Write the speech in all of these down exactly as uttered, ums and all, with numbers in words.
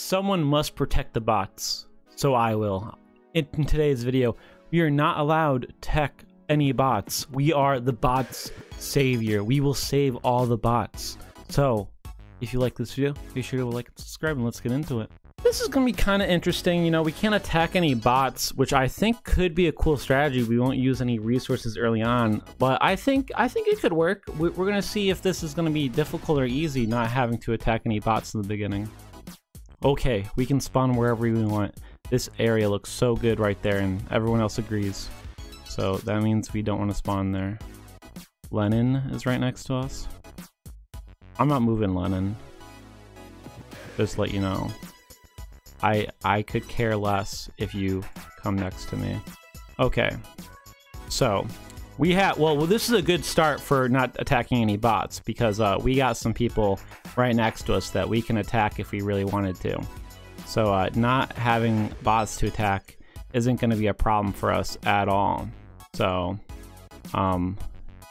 Someone must protect the bots, so I will. In today's video, we are not allowed tech any bots. We are the bots' savior. We will save all the bots. So, if you like this video, be sure to like and subscribe, and let's get into it. This is going to be kind of interesting. You know, we can't attack any bots, which I think could be a cool strategy. We won't use any resources early on, but I think I think it could work. We're going to see if this is going to be difficult or easy, not having to attack any bots in the beginning. Okay, we can spawn wherever we want. This area looks so good right there, and everyone else agrees. So that means we don't want to spawn there. Lenin is right next to us. I'm not moving, Lenin. Just let you know. I I could care less if you come next to me. Okay, so we have well, well this is a good start for not attacking any bots, because uh, we got some people right next to us that we can attack if we really wanted to. So uh, not having bots to attack isn't going to be a problem for us at all. So um,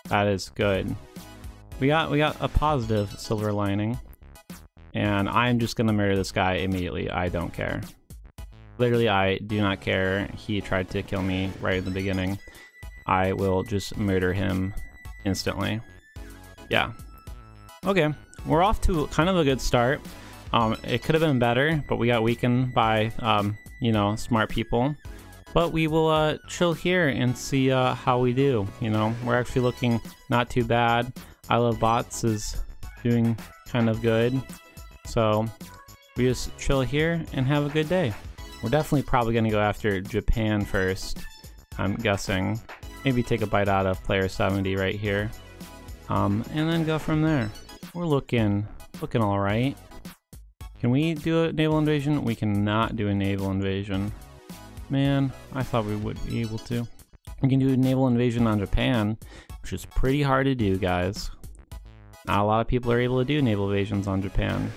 that is good. We got we got a positive silver lining. And I'm just gonna murder this guy immediately. I don't care. Literally, I do not care. He tried to kill me right at the beginning. I will just murder him instantly. Yeah. Okay, we're off to kind of a good start. Um, it could have been better, but we got weakened by, um, you know, smart people. But we will uh, chill here and see uh, how we do. You know, we're actually looking not too bad. I Love Bots is doing kind of good. So we just chill here and have a good day. We're definitely probably gonna go after Japan first, I'm guessing. Maybe take a bite out of player seventy right here. Um, and then go from there. We're looking, looking all right. Can we do a naval invasion? We cannot do a naval invasion. Man, I thought we would be able to. We can do a naval invasion on Japan, which is pretty hard to do, guys. Not a lot of people are able to do naval invasions on Japan.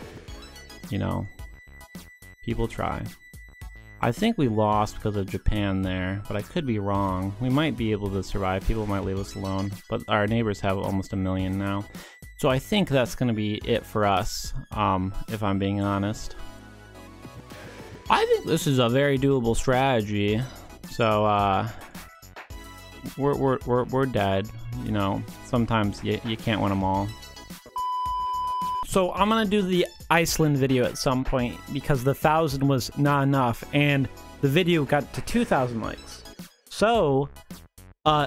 You know, people try. I think we lost because of Japan there, but I could be wrong. We might be able to survive. People might leave us alone, but our neighbors have almost a million now. So I think that's going to be it for us, um, if I'm being honest. I think this is a very doable strategy. So uh, we're, we're, we're, we're dead. You know, sometimes you, you can't win them all. So I'm gonna do the Iceland video at some point, because the thousand was not enough and the video got to two thousand likes. So uh,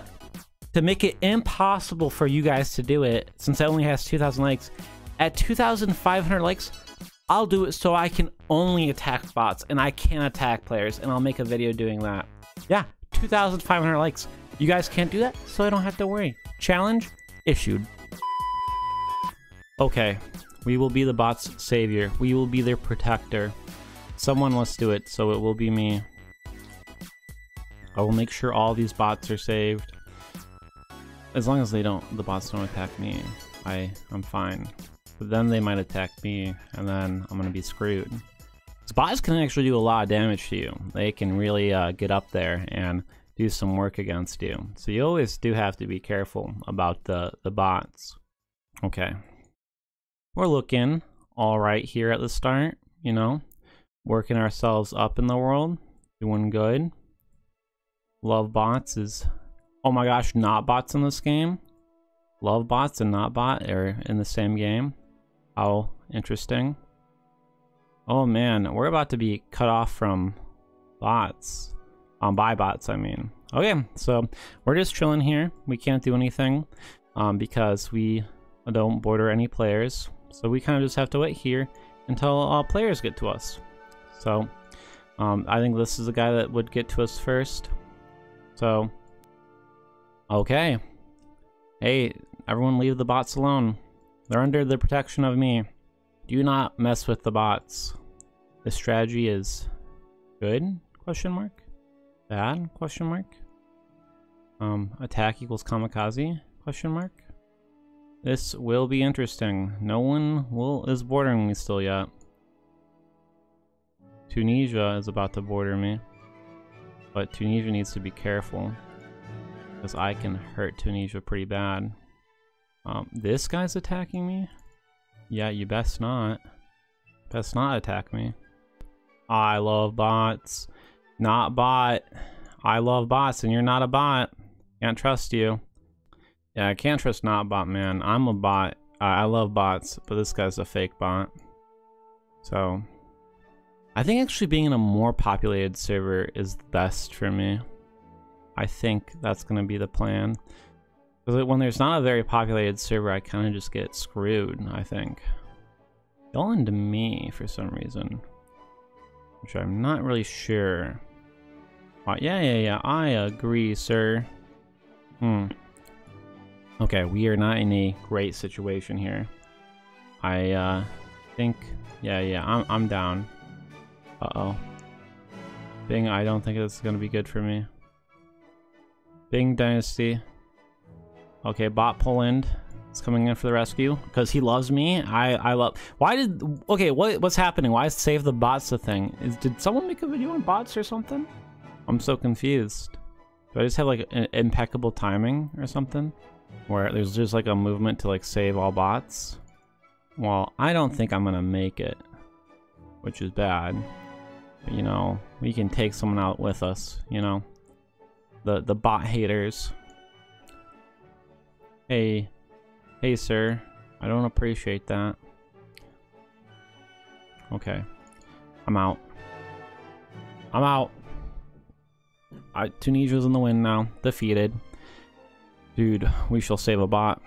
to make it impossible for you guys to do it, since it only has two thousand likes, at two thousand five hundred likes, I'll do it so I can only attack bots and I can't attack players, and I'll make a video doing that. Yeah, two thousand five hundred likes. You guys can't do that, so I don't have to worry. Challenge issued. Okay. We will be the bots' savior. We will be their protector. Someone must do it, so it will be me. I will make sure all these bots are saved. As long as they don't, the bots don't attack me, I, I'm fine. But then they might attack me, and then I'm gonna be screwed. So bots can actually do a lot of damage to you. They can really uh, get up there and do some work against you. So you always do have to be careful about the, the bots. Okay. We're looking all right here at the start, you know, working ourselves up in the world, doing good. Love Bots is, oh my gosh, not bots in this game. Love Bots and Not Bot are in the same game. How interesting. Oh man, we're about to be cut off from bots, um, by bots, I mean. Okay, so we're just chilling here. We can't do anything um, because we don't border any players. So we kind of just have to wait here until all players get to us. So um, I think this is the guy that would get to us first. So, okay. Hey, everyone leave the bots alone. They're under the protection of me. Do not mess with the bots. This strategy is good? Question mark. Bad? Question mark. Um, attack equals kamikaze? Question mark. This will be interesting. No one will is bordering me still yet. Tunisia is about to border me. But Tunisia needs to be careful, because I can hurt Tunisia pretty bad. Um, this guy's attacking me? Yeah, you best not. Best not attack me. I love bots. Not bot. I love bots, and you're not a bot. Can't trust you. Yeah, I can't trust not bot, man. I'm a bot. Uh, I love bots, but this guy's a fake bot. So, I think actually being in a more populated server is best for me. I think that's going to be the plan. Because when there's not a very populated server, I kind of just get screwed, I think. Y'all into me for some reason. Which I'm not really sure. Uh, yeah, yeah, yeah, I agree, sir. Hmm. Okay, we are not in a great situation here. I, uh, think... Yeah, yeah, I'm, I'm down. Uh-oh. Bing, I don't think it's gonna be good for me. Bing Dynasty. Okay, Bot Poland is coming in for the rescue because he loves me. I, I love... Why did... Okay, what what's happening? Why is Save the Bots a thing? Is, did someone make a video on bots or something? I'm so confused. Do I just have like an impeccable timing or something? Where there's just like a movement to like save all bots? Well, I don't think I'm gonna make it, which is bad. But, you know, we can take someone out with us, you know? The, the bot haters. Hey, hey sir, I don't appreciate that. Okay, I'm out. I'm out. I, Tunisia's in the win now, defeated. Dude, we shall save a bot.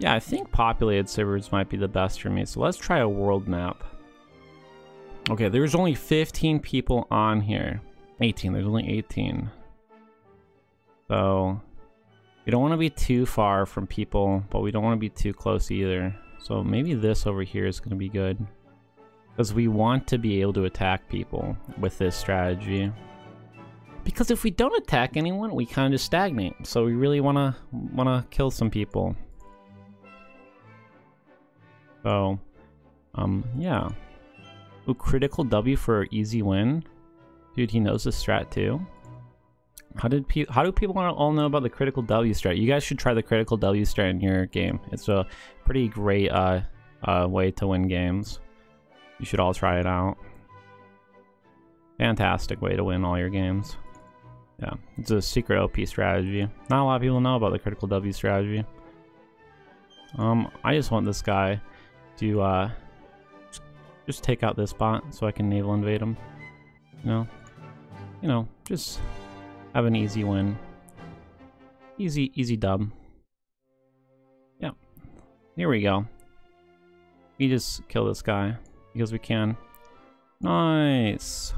Yeah, I think populated servers might be the best for me, so let's try a world map. Okay, there's only fifteen people on here. eighteen, there's only eighteen. So, we don't want to be too far from people, but we don't want to be too close either. So maybe this over here is going to be good. Because we want to be able to attack people with this strategy. Because if we don't attack anyone, we kind of just stagnate. So we really want to want to kill some people. So, um, yeah. Ooh, critical W for easy win. Dude, he knows this strat too. How did pe how do people all know about the critical W strat? You guys should try the critical W strat in your game. It's a pretty great uh, uh, way to win games. You should all try it out. Fantastic way to win all your games. Yeah, it's a secret O P strategy. Not a lot of people know about the critical W strategy. Um, I just want this guy to uh, just take out this bot so I can naval invade him. You know, you know, just have an easy win. Easy, easy dub. Yeah, here we go. We just kill this guy because we can. Nice.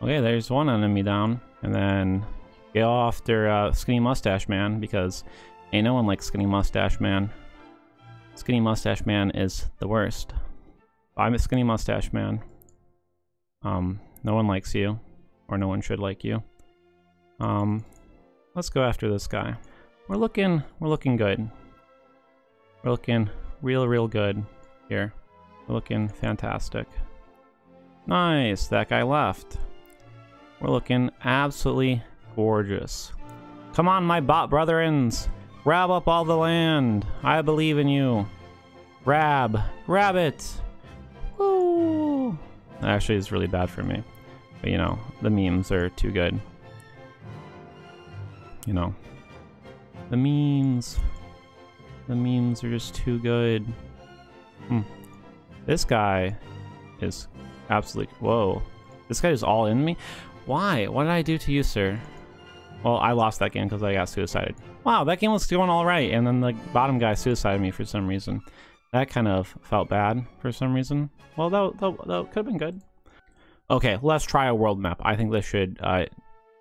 Okay, there's one enemy down, and then get off their uh, Skinny Mustache Man, because ain't no one like Skinny Mustache Man. Skinny Mustache Man is the worst. I'm a Skinny Mustache Man. Um, no one likes you, or no one should like you. Um, let's go after this guy. We're looking, we're looking good. We're looking real, real good here. We're looking fantastic. Nice, that guy left. We're looking absolutely gorgeous. Come on, my bot brethrens. Grab up all the land. I believe in you. Grab. Grab it. Woo. That actually is really bad for me. But, you know, the memes are too good. You know. The memes. The memes are just too good. Mm. This guy is absolutely... Whoa. This guy is all in me? Why? What did I do to you, sir? Well, I lost that game because I got suicided. Wow, that game was going all right, and then the bottom guy suicided me for some reason. That kind of felt bad for some reason. Well, that, that, that could have been good. Okay, let's try a world map. I think this should uh,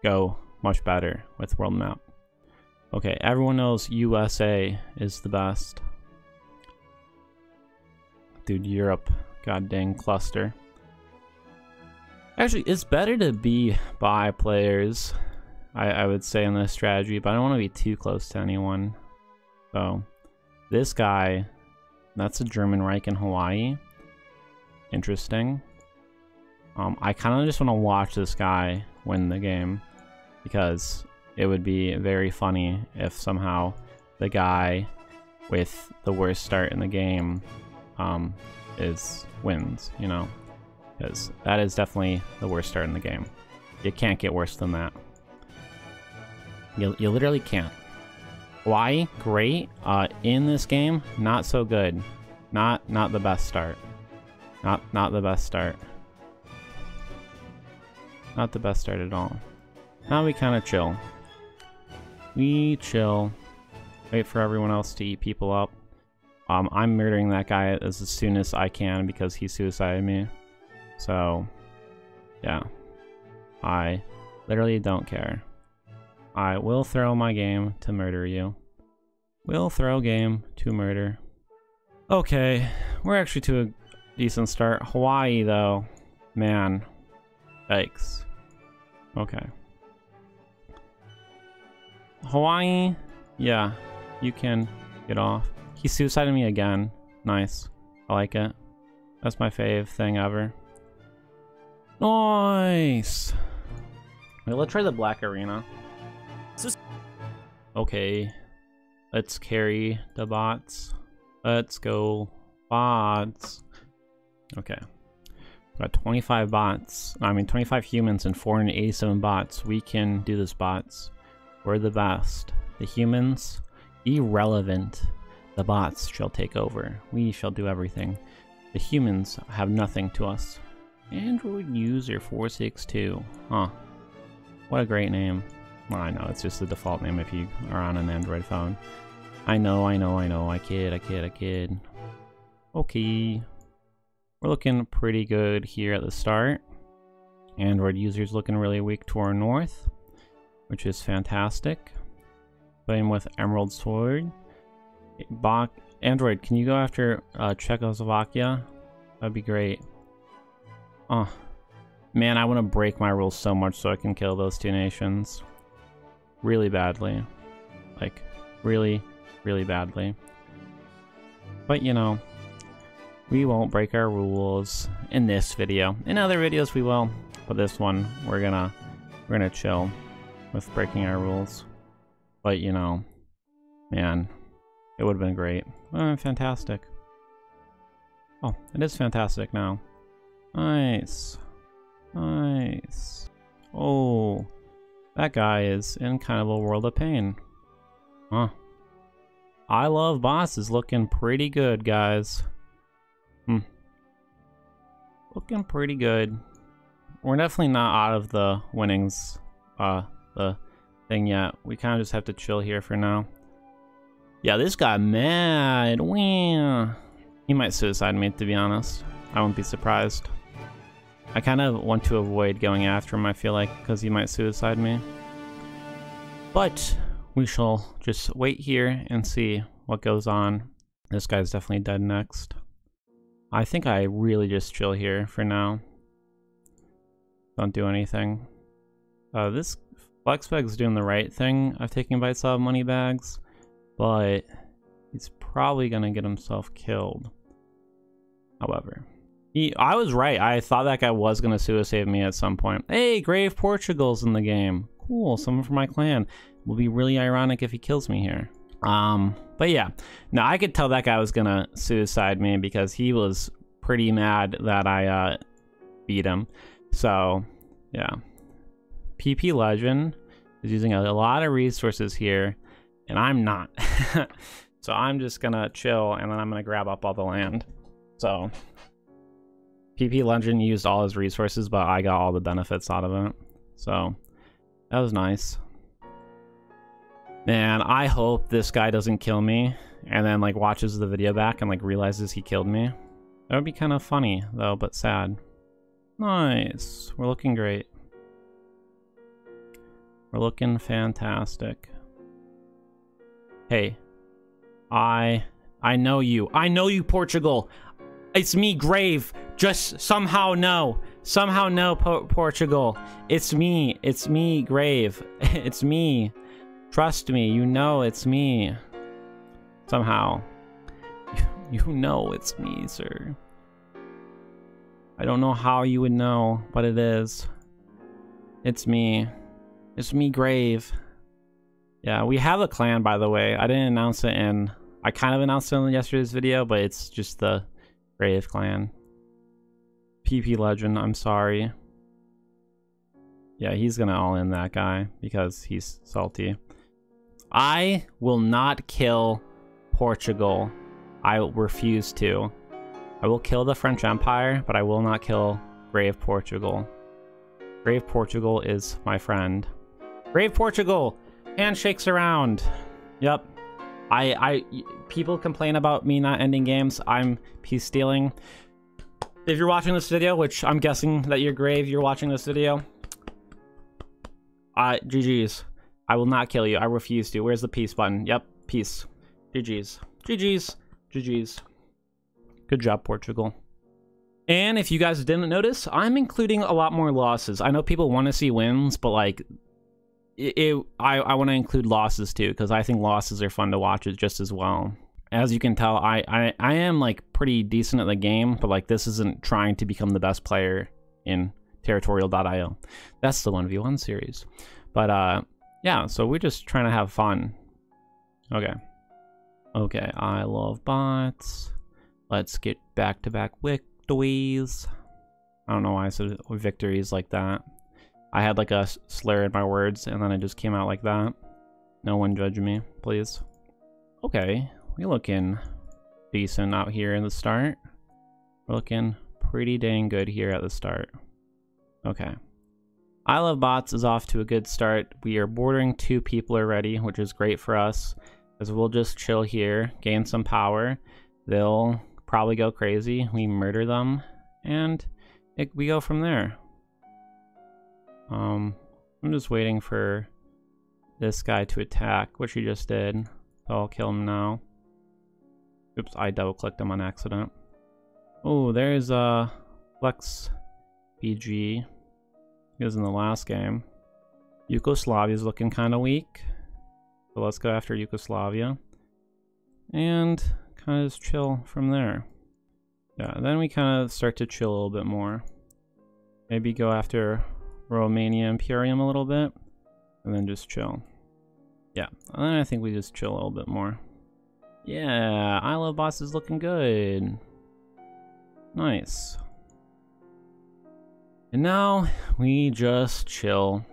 go much better with world map. Okay, everyone knows U S A is the best. Dude, Europe. God dang cluster. Actually, it's better to be by players, I, I would say, in this strategy, but I don't want to be too close to anyone. So, this guy, that's a German Reich in Hawaii. Interesting. Um, I kind of just want to watch this guy win the game, because it would be very funny if somehow the guy with the worst start in the game um, is wins, you know? Because that is definitely the worst start in the game. You can't get worse than that. You, you literally can't. Hawaii, great. Uh, in this game, not so good. Not not the best start. Not not the best start. Not the best start at all. Now we kind of chill. We chill. Wait for everyone else to eat people up. Um, I'm murdering that guy as, as soon as I can because he suicided me. So, yeah. I literally don't care. I will throw my game to murder you. Will throw game to murder. Okay, we're actually to a decent start. Hawaii, though. Man. Yikes. Okay. Hawaii, yeah, you can get off. He suicided me again. Nice. I like it. That's my fave thing ever. Nice! Wait, let's try the black arena. Okay. Let's carry the bots. Let's go bots. Okay. Got twenty-five bots. I mean, twenty-five humans and four hundred eighty-seven bots. We can do this, bots. We're the best. The humans, irrelevant. The bots shall take over. We shall do everything. The humans have nothing to us. Android user four six two. Huh. What a great name. Well, I know, it's just the default name if you are on an Android phone. I know, I know, I know. I kid, I kid, I kid. Okay. We're looking pretty good here at the start. Android user's looking really weak to our north, which is fantastic. Playing with Emerald Sword. Bach, Android, can you go after uh, Czechoslovakia? That'd be great. Oh, man, I want to break my rules so much so I can kill those two nations. Really badly. Like, really, really badly. But, you know, we won't break our rules in this video. In other videos we will, but this one, we're gonna, we're gonna chill with breaking our rules. But, you know, man... It would have been great. Oh, fantastic. Oh, it is fantastic now. Nice. Nice. Oh, that guy is in kind of a world of pain. Huh. I love bosses looking pretty good, guys. Hmm. Looking pretty good. We're definitely not out of the winnings, uh, the thing yet. We kind of just have to chill here for now. Yeah, this guy mad. Wow. He might suicide me, to be honest. I wouldn't be surprised. I kind of want to avoid going after him, I feel like, because he might suicide me. But we shall just wait here and see what goes on. This guy's definitely dead next. I think I really just chill here for now. Don't do anything. Uh, this Flexbag's doing the right thing of taking bites out of money bags. But he's probably gonna get himself killed. However, he, I was right. I thought that guy was gonna suicide me at some point. Hey, Grave Portugal's in the game. Cool, someone from my clan. Will be really ironic if he kills me here. Um, but yeah, now I could tell that guy was gonna suicide me because he was pretty mad that I uh, beat him. So yeah, P P Legend is using a, a lot of resources here. And I'm not. So I'm just gonna chill and then I'm gonna grab up all the land. So P P Legend used all his resources, but I got all the benefits out of it. So that was nice. Man, I hope this guy doesn't kill me and then like watches the video back and like realizes he killed me. That would be kind of funny though, but sad. Nice. We're looking great. We're looking fantastic. Hey, I, I know you. I know you, Portugal. It's me, Grave. Just somehow know. Somehow know, po Portugal. It's me. It's me, Grave. It's me. Trust me. You know it's me. Somehow. You know it's me, sir. I don't know how you would know, but it is. It's me. It's me, Grave. Yeah, we have a clan, by the way. I didn't announce it in... I kind of announced it in yesterday's video, but it's just the Grave clan. P P Legend, I'm sorry. Yeah, he's gonna all in that guy because he's salty. I will not kill Portugal. I refuse to. I will kill the French Empire, but I will not kill Grave Portugal. Grave Portugal is my friend. Grave Portugal! Handshakes around! Yep. I, I, people complain about me not ending games. I'm peace stealing. If you're watching this video, which I'm guessing that you're Grave, you're watching this video. Uh, G G's. I will not kill you. I refuse to. Where's the peace button? Yep. Peace. G G's. G G's. G G's. Good job, Portugal. And if you guys didn't notice, I'm including a lot more losses. I know people want to see wins, but like... It, it, I, I want to include losses too, because I think losses are fun to watch just as well. As you can tell, I, I, I am like pretty decent at the game, but like this isn't trying to become the best player in Territorial dot I O. That's the one v one series. But uh, yeah, so we're just trying to have fun. Okay. Okay, I love bots. Let's get back-to-back victories. I don't know why I said victories like that. I had like a slur in my words, and then it just came out like that. No one judge me, please. Okay, we looking decent out here in the start. We're looking pretty dang good here at the start. Okay. I Love Bots is off to a good start. We are bordering two people already, which is great for us, as we'll just chill here, gain some power. They'll probably go crazy. We murder them, and it, we go from there. Um, I'm just waiting for this guy to attack, which he just did. So I'll kill him now. Oops, I double-clicked him on accident. Oh, there's uh, Flex B G. He was in the last game. Yugoslavia's looking kind of weak. So let's go after Yugoslavia. And kind of just chill from there. Yeah, then we kind of start to chill a little bit more. Maybe go after Romania Imperium a little bit, and then just chill. Yeah, and then I think we just chill a little bit more. Yeah, I Love Boss is looking good. Nice. And now we just chill.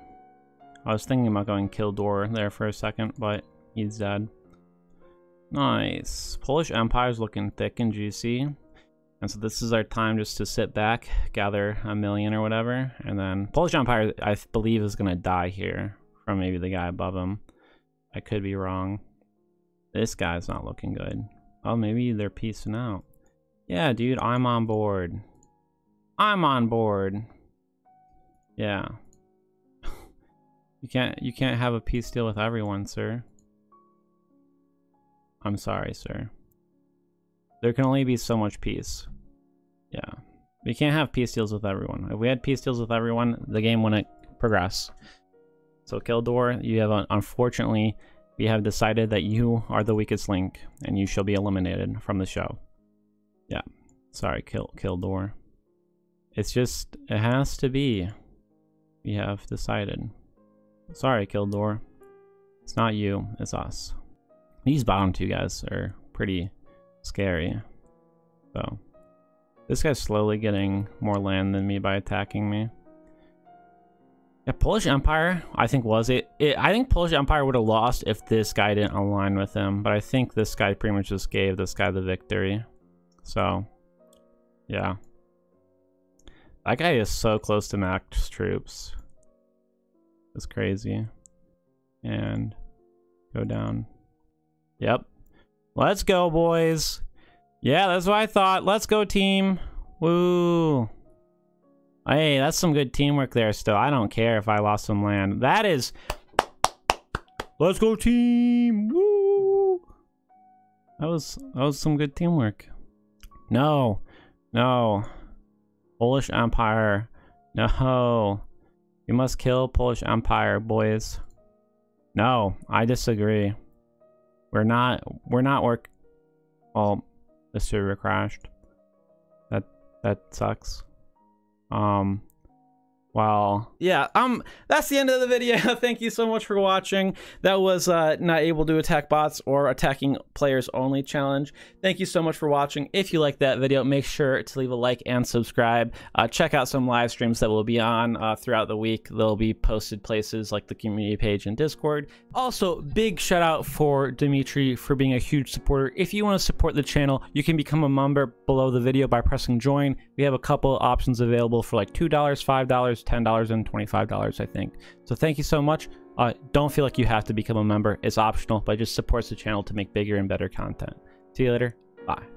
I was thinking about going Kildor there for a second, but he's dead. Nice. Polish Empire is looking thick and juicy. And so this is our time just to sit back, gather a million or whatever, and then Polish Empire, I believe, is going to die here from maybe the guy above him. I could be wrong. This guy's not looking good. Oh, maybe they're peacing out. Yeah, dude, I'm on board. I'm on board. Yeah. you can't, you can't have a peace deal with everyone, sir. I'm sorry, sir. There can only be so much peace. Yeah. We can't have peace deals with everyone. If we had peace deals with everyone, the game wouldn't progress. So Kildor, you have, unfortunately, we have decided that you are the weakest link, and you shall be eliminated from the show. Yeah. Sorry, Kill Kildor. It's just, it has to be. We have decided. Sorry, Kildor. It's not you, it's us. These bottom two guys are pretty scary. So this guy's slowly getting more land than me by attacking me. Yeah, Polish Empire, I think was it, it I think Polish Empire would have lost if this guy didn't align with him, but I think this guy pretty much just gave this guy the victory. So yeah, that guy is so close to max troops. It's crazy. And go down. Yep. Let's go, boys. Yeah, that's what I thought. Let's go, team. Woo. Hey, that's some good teamwork there still. I don't care if I lost some land. That is... Let's go, team. Woo. That was, that was some good teamwork. No. No. Polish Empire. No. You must kill Polish Empire, boys. No, I disagree. We're not, we're not work. Well, the server crashed. That, that sucks. Um, Wow. Yeah. Um. That's the end of the video. Thank you so much for watching. That was uh, not able to attack bots or attacking players only challenge. Thank you so much for watching. If you liked that video, make sure to leave a like and subscribe. Uh, check out some live streams that will be on uh, throughout the week. They'll be posted places like the community page and Discord. Also, big shout out for Dimitri for being a huge supporter. If you want to support the channel, you can become a member below the video by pressing join. We have a couple options available for like two dollars, five dollars, ten dollars, and twenty-five dollars, I think. So thank you so much. Uh, don't feel like you have to become a member. It's optional, but it just supports the channel to make bigger and better content. See you later. Bye.